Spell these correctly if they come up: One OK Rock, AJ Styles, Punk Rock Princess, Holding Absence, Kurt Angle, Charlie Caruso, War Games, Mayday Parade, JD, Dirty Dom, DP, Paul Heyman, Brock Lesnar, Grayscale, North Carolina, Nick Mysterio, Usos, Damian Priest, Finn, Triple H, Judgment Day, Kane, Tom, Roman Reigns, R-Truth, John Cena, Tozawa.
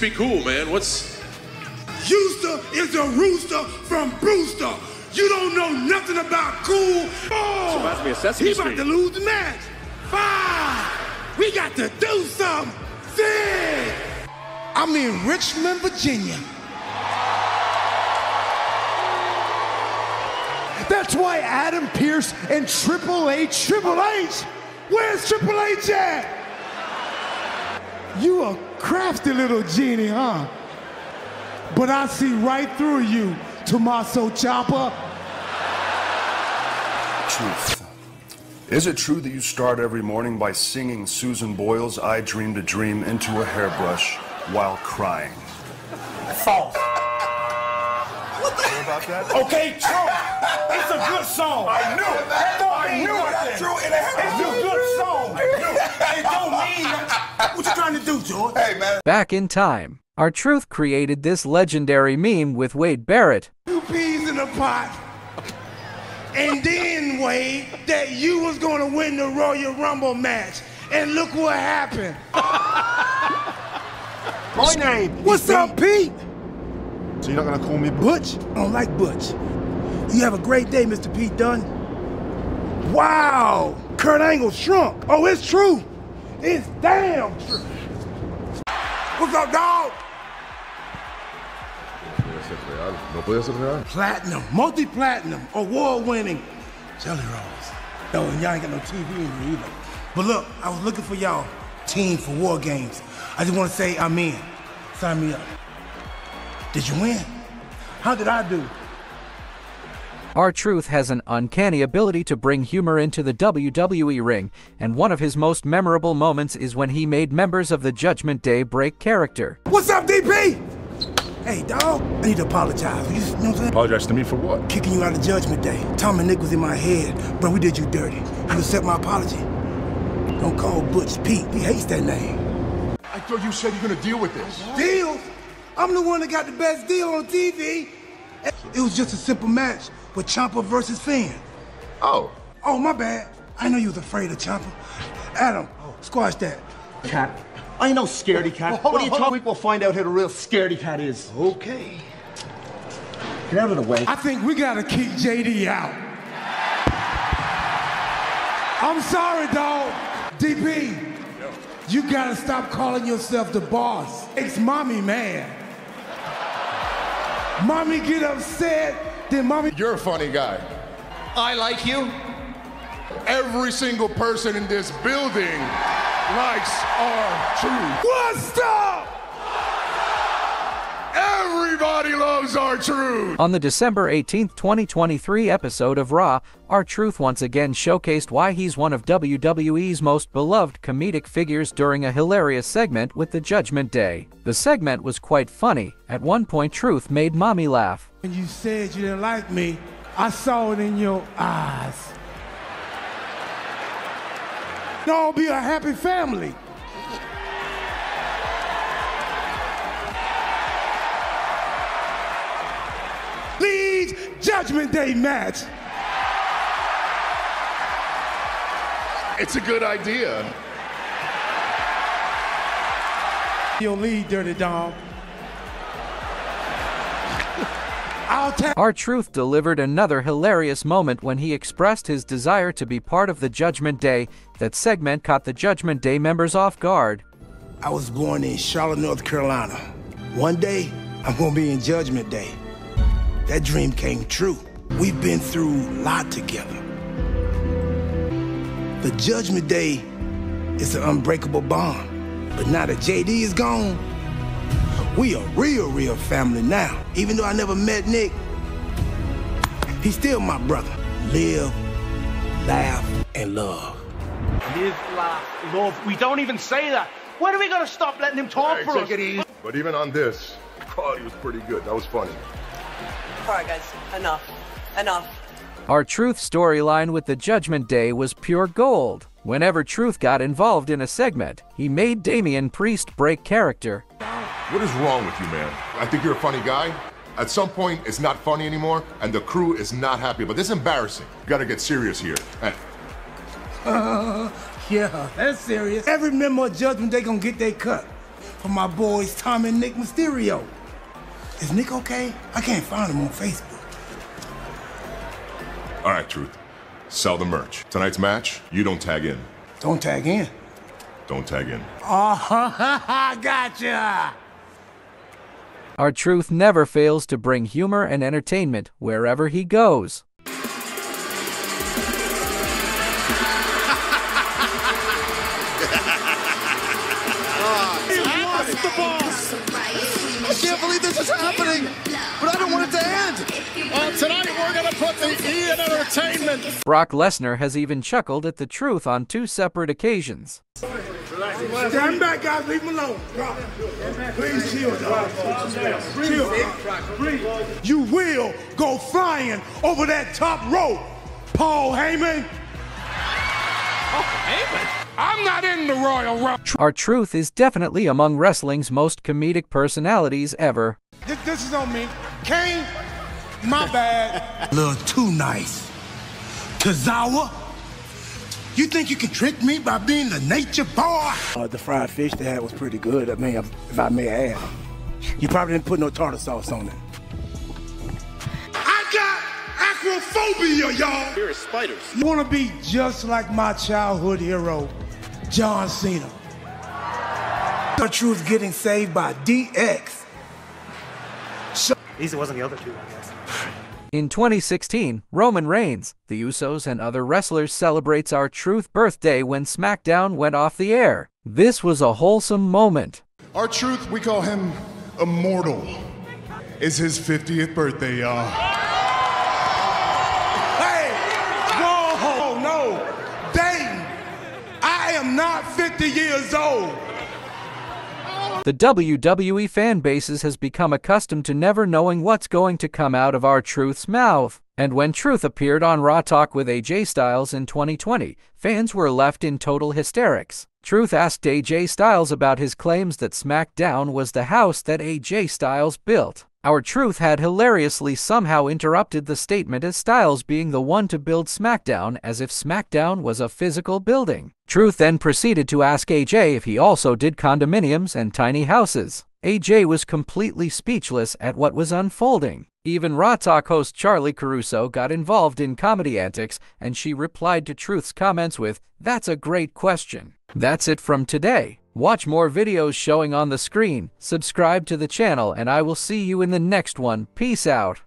should be cool, man. What's... Houston is a rooster from Brewster. You don't know nothing about cool. Oh, he's about to lose the match. 5. We got to do something. 6. I'm in Richmond, Virginia. That's why Adam Pearce and Triple H, where's Triple H at? You a crafty little genie, huh? But I see right through you, Tommaso Ciampa. Truth. Is it true that you start every morning by singing Susan Boyle's I Dreamed a Dream into a hairbrush while crying? False. What the heck about that? Okay, true. It's a good song. I knew it. I knew it. True. It's a good song. I knew it. It don't mean that. What you trying to do, George? Hey, man. Back in time, R-Truth created this legendary meme with Wade Barrett. 2 peas in a pot. And then, Wade, that you was going to win the Royal Rumble match. And look what happened. My name. What's up, Pete? So you're not going to call me Butch? I don't like Butch. You have a great day, Mr. Pete Dunn. Wow, Kurt Angle shrunk. Oh, it's true. It's damn true. What's up, dog? No puede ser real. Platinum, multi-platinum, award-winning jelly rolls. No, and y'all ain't got no TV in here either. But look, I was looking for y'all team for War Games. I just want to say I'm in. Sign me up. Did you win? How did I do? R-Truth has an uncanny ability to bring humor into the WWE ring, and one of his most memorable moments is when he made members of the Judgment Day break character. What's up, DP? Hey, dog, I need to apologize. You know what I'm saying? Apologize to me for what? Kicking you out of Judgment Day. Tom and Nick was in my head. Bro, we did you dirty. You accept my apology. Don't call Butch Pete. He hates that name. I thought you said you're going to deal with this. Deal? I'm the one that got the best deal on TV. It was just a simple match with Ciampa versus Finn. Oh. Oh, my bad. I know you was afraid of Ciampa. Adam, squash that. Cat. I ain't no scaredy cat. Well, what are you talking about? We'll find out who the real scaredy cat is. Okay. Get out of the way. I think we gotta keep JD out. I'm sorry, dog. DP. You gotta stop calling yourself the boss. It's mommy man. Mommy get upset, then mommy... You're a funny guy. I like you. Every single person in this building likes R-Truth. What's up? Everybody loves R-Truth. On the December 18th, 2023 episode of Raw, R-Truth once again showcased why he's one of WWE's most beloved comedic figures during a hilarious segment with the Judgment Day. The segment was quite funny. At one point, Truth made mommy laugh. When you said you didn't like me, I saw it in your eyes. Y'all be a happy family. Leeds Judgment Day match. It's a good idea. You'll lead, Dirty Dom. R-Truth delivered another hilarious moment when he expressed his desire to be part of the Judgment Day. That segment caught the Judgment Day members off guard. I was born in Charlotte, North Carolina. One day, I'm gonna be in Judgment Day. That dream came true. We've been through a lot together. The Judgment Day is an unbreakable bond. But now that JD is gone, we a real family now. Even though I never met Nick, he's still my brother. Live, laugh, and love. Live, laugh, love. We don't even say that. When are we gonna stop letting him talk for us? Take it easy. But even on this, the quality was pretty good. That was funny. All right, guys, enough. Our Truth storyline with the Judgment Day was pure gold. Whenever Truth got involved in a segment, he made Damian Priest break character. What is wrong with you, man? I think you're a funny guy. At some point, it's not funny anymore, and the crew is not happy. But this is embarrassing. You gotta get serious here. Hey. Yeah, that's serious. Every member of Judgment, they gonna get their cut. for my boys Tom and Nick Mysterio. Is Nick okay? I can't find him on Facebook. All right, Truth. Sell the merch. Tonight's match, you don't tag in. Don't tag in? Don't tag in. Oh, gotcha! R-Truth never fails to bring humor and entertainment wherever he goes. I can't believe this is happening, but I don't want it to end. Tonight we're going to put the E in entertainment. Brock Lesnar has even chuckled at the Truth on 2 separate occasions. Stand back, guys. Leave him alone. Brock, please chill, dog. Chill. You will go flying over that top rope, Paul Heyman. Paul Heyman? I'm not in the Royal Rumble. R-Truth is definitely among wrestling's most comedic personalities ever. This is on me. Kane, my bad. A little too nice. Tozawa, you think you can trick me by being the nature boy? The fried fish they had was pretty good, I mean, if I may add. You probably didn't put no tartar sauce on it. I got aquaphobia, y'all. Here are spiders. You want to be just like my childhood hero, John Cena. The Truth getting saved by DX. At least it wasn't the other two, I guess. In 2016, Roman Reigns, the Usos, and other wrestlers celebrates R-Truth birthday when SmackDown went off the air. This was a wholesome moment. R-Truth, we call him immortal. It's his 50th birthday, y'all. Hey! Whoa! No! Dang! I am not 50 years old! The WWE fan bases has become accustomed to never knowing what's going to come out of R-Truth's mouth. And when Truth appeared on Raw Talk with AJ Styles in 2020, fans were left in total hysterics. Truth asked AJ Styles about his claims that SmackDown was the house that AJ Styles built. R-Truth had hilariously somehow interrupted the statement as Styles being the one to build SmackDown, as if SmackDown was a physical building. Truth then proceeded to ask AJ if he also did condominiums and tiny houses. AJ was completely speechless at what was unfolding. Even Raw Talk host Charlie Caruso got involved in comedy antics, and she replied to Truth's comments with, "That's a great question." That's it from today. Watch more videos showing on the screen, subscribe to the channel, and I will see you in the next one. Peace out.